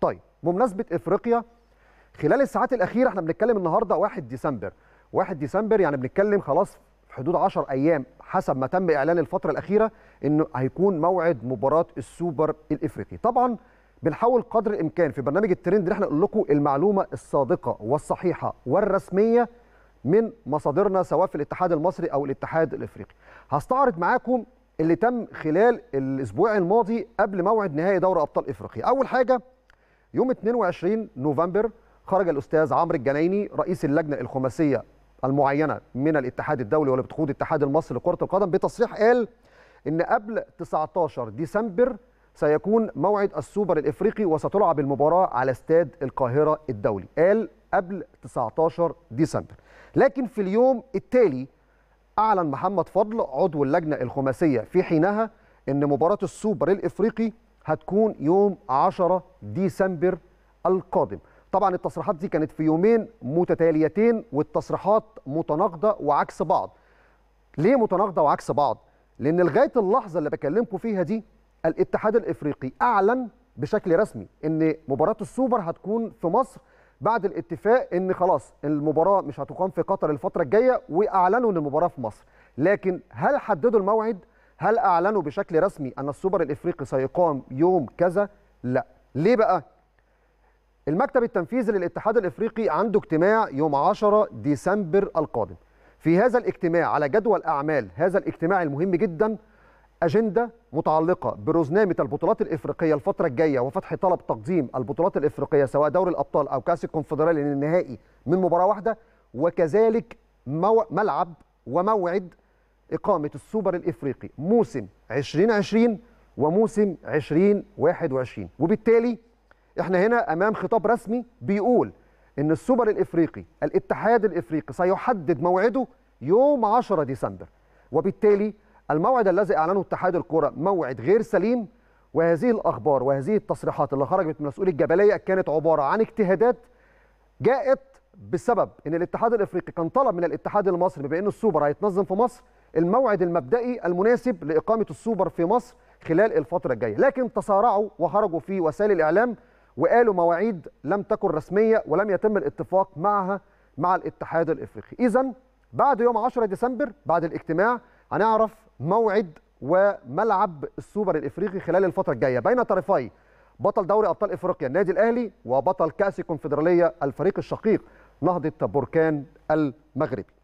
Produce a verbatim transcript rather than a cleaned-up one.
طيب بمناسبه افريقيا، خلال الساعات الاخيره احنا بنتكلم النهارده واحد ديسمبر، واحد ديسمبر يعني بنتكلم خلاص في حدود عشر ايام حسب ما تم اعلان الفتره الاخيره انه هيكون موعد مباراه السوبر الافريقي. طبعا بنحاول قدر الامكان في برنامج التريند ان احنا نقول لكم المعلومه الصادقه والصحيحه والرسميه من مصادرنا سواء في الاتحاد المصري او الاتحاد الافريقي. هستعرض معاكم اللي تم خلال الاسبوع الماضي قبل موعد نهائي دوري ابطال افريقيا. اول حاجه يوم اثنين وعشرين نوفمبر خرج الاستاذ عمرو الجنايني رئيس اللجنه الخماسيه المعينه من الاتحاد الدولي واللي بتقود الاتحاد المصري لكره القدم بتصريح قال ان قبل تسعتاشر ديسمبر سيكون موعد السوبر الافريقي وستلعب المباراه على استاد القاهره الدولي. قال قبل تسعتاشر ديسمبر، لكن في اليوم التالي أعلن محمد فضل عضو اللجنة الخماسية في حينها أن مباراة السوبر الإفريقي هتكون يوم عشرة ديسمبر القادم. طبعا التصريحات دي كانت في يومين متتاليتين والتصريحات متناقضة وعكس بعض. ليه متناقضة وعكس بعض؟ لأن لغاية اللحظة اللي بكلمكم فيها دي الاتحاد الإفريقي أعلن بشكل رسمي أن مباراة السوبر هتكون في مصر بعد الاتفاق ان خلاص المباراه مش هتقام في قطر الفتره الجايه، واعلنوا ان المباراه في مصر. لكن هل حددوا الموعد؟ هل اعلنوا بشكل رسمي ان السوبر الافريقي سيقام يوم كذا؟ لا. ليه بقى؟ المكتب التنفيذي للاتحاد الافريقي عنده اجتماع يوم عشرة ديسمبر القادم. في هذا الاجتماع على جدول اعمال هذا الاجتماع المهم جدا أجندة متعلقة برزنامة البطولات الإفريقية الفترة الجاية وفتح طلب تقديم البطولات الإفريقية سواء دوري الأبطال أو كأس الكونفدرالية للنهائي من مباراة واحدة، وكذلك ملعب وموعد إقامة السوبر الإفريقي موسم عشرين عشرين وموسم عشرين واحد وعشرين. وبالتالي إحنا هنا أمام خطاب رسمي بيقول إن السوبر الإفريقي الاتحاد الإفريقي سيحدد موعده يوم عشرة ديسمبر، وبالتالي الموعد الذي أعلنه اتحاد الكرة موعد غير سليم. وهذه الأخبار وهذه التصريحات اللي خرجت من مسؤول الجبلاية كانت عبارة عن اجتهادات جاءت بسبب أن الاتحاد الإفريقي كان طلب من الاتحاد المصري بما أن السوبر هيتنظم في مصر الموعد المبدئي المناسب لإقامة السوبر في مصر خلال الفترة الجاية، لكن تصارعوا وخرجوا في وسائل الإعلام وقالوا مواعيد لم تكن رسمية ولم يتم الاتفاق معها مع الاتحاد الإفريقي. إذن بعد يوم عشرة ديسمبر بعد الاجتماع هنعرف موعد وملعب السوبر الافريقي خلال الفتره الجايه بين طرفي بطل دوري ابطال افريقيا النادي الاهلي وبطل كاس الكونفدراليه الفريق الشقيق نهضه بركان المغربي.